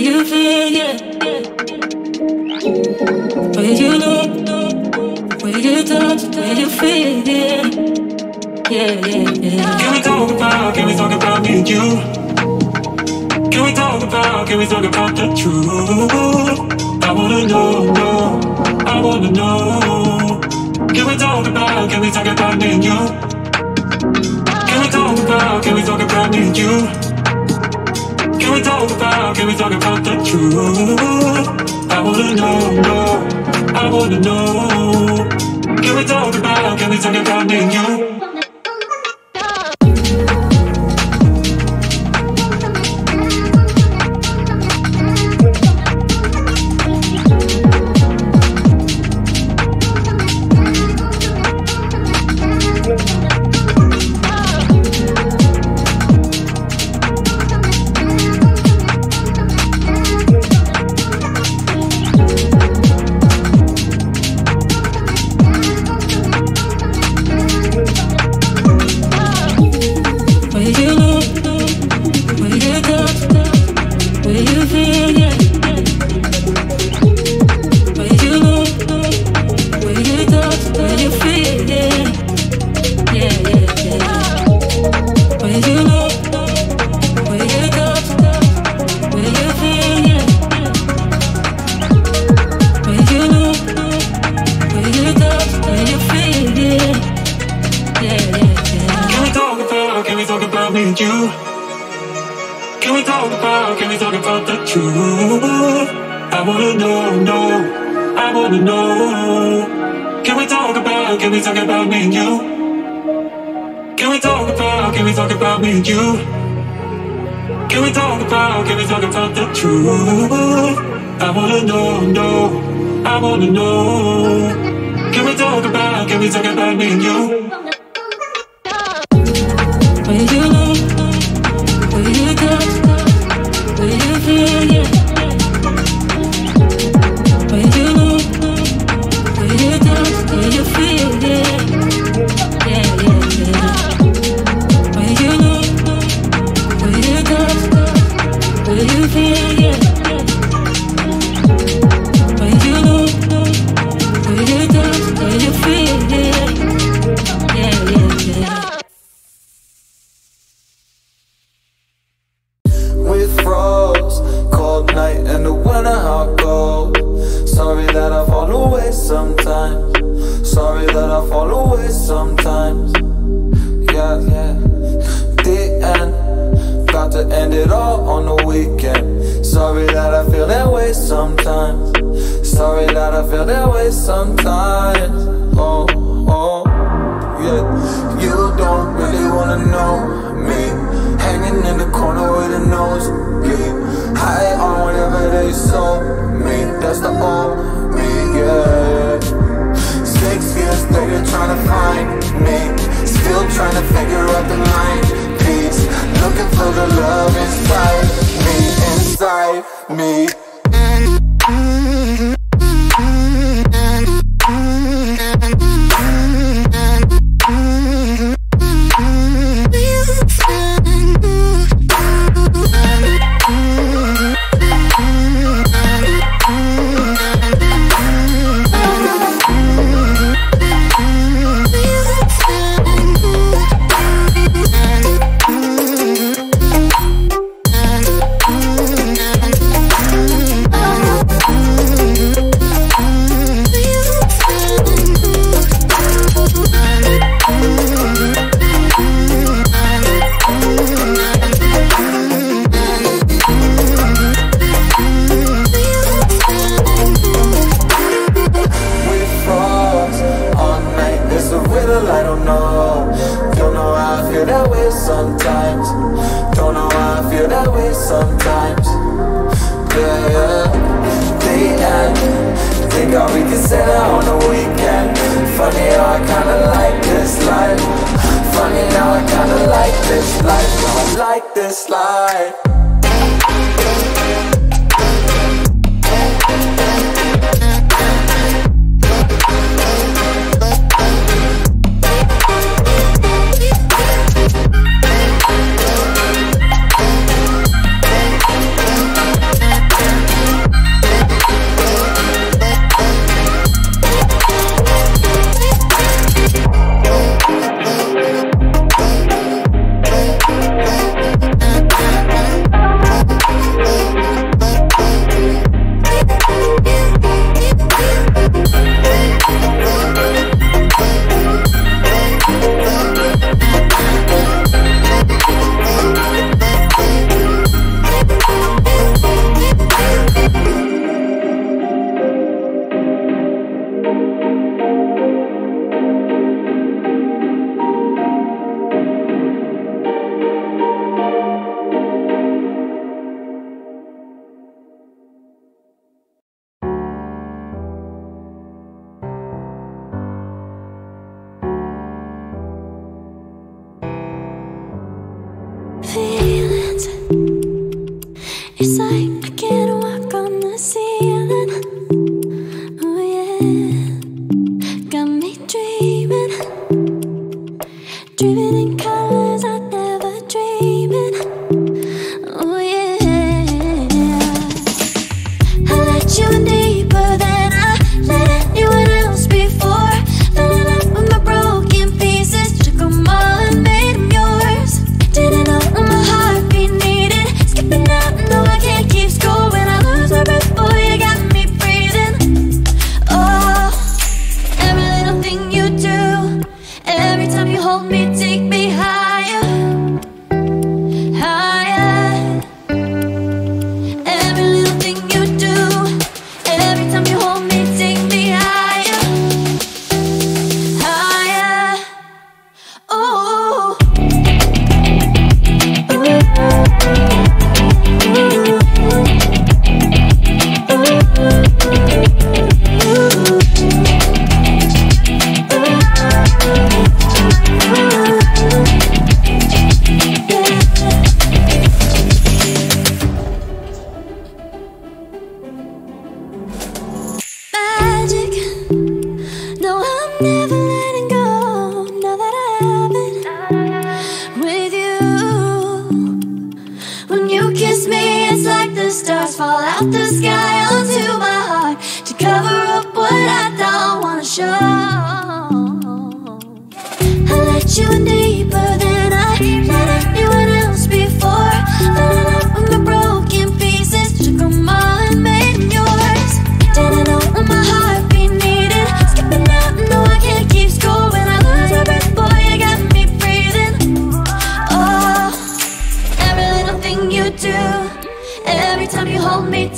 you feel, yeah. Where you look, where you touch, where you feel, yeah. Yeah, yeah, yeah. Can we talk about, can we talk about me and you? Can we talk about, can we talk about the truth? I wanna know, know, I wanna know. Can we talk about, can we talk about me and you? Can we talk about me and you? Can we talk about, can we talk about the truth? I wanna know, know, I wanna know. Can we talk about, can we talk about me and you?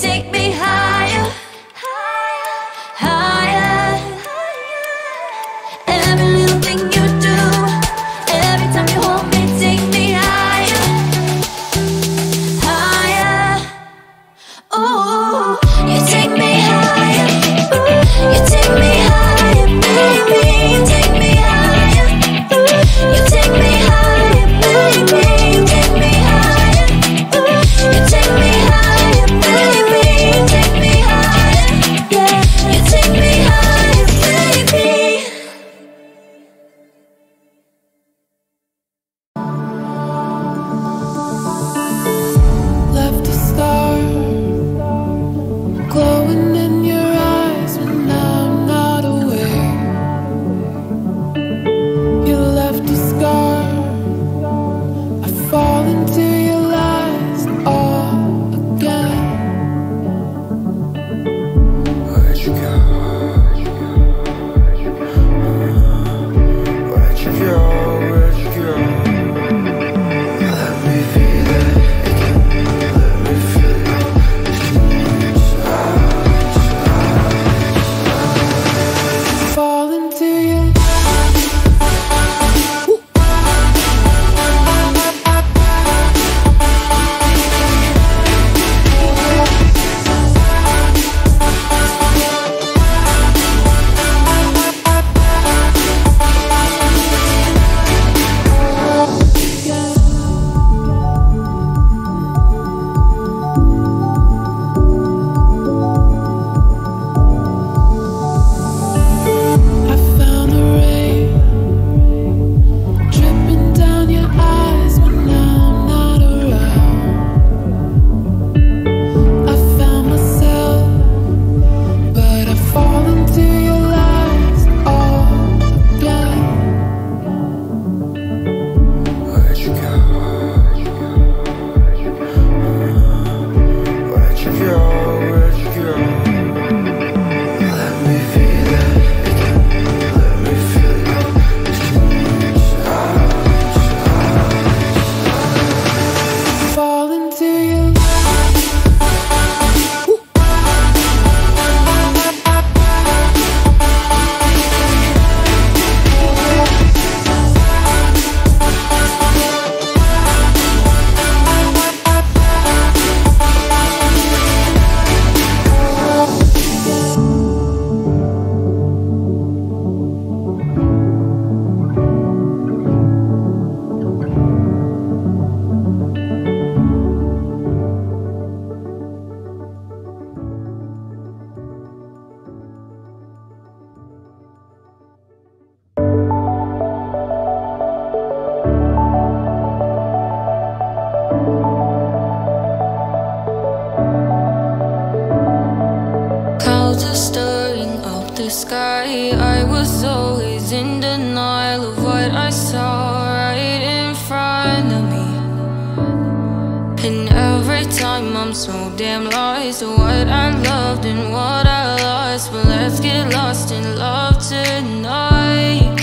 Take me the sky. I was always in denial of what I saw right in front of me. And every time I'm so damn lost to what I loved and what I lost. But let's get lost in love tonight.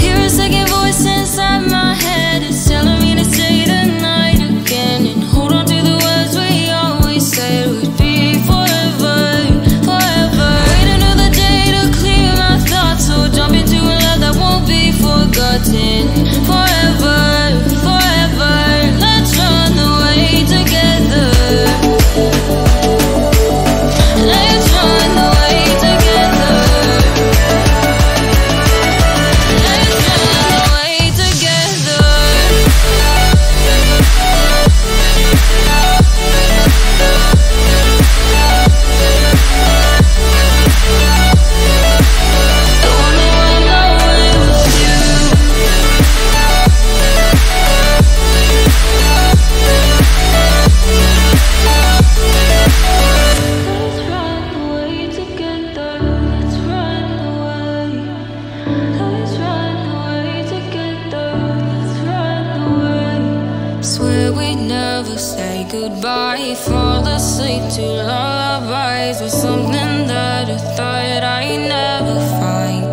Hear a second voice inside my head, it's telling me to stay the night again. And hold on to the words we always said would be forever, forever. Wait another day to clear my thoughts, so jump into a love that won't be forgotten. Forever, forever. Let's run away together. Let's run away together. Let's run away together. Only when I'm with you. Let's run away together. Let's run away. Let's run away together. Let's run away. Swear we never say goodbye. Fall asleep to lullabies with something that I thought I'd never find.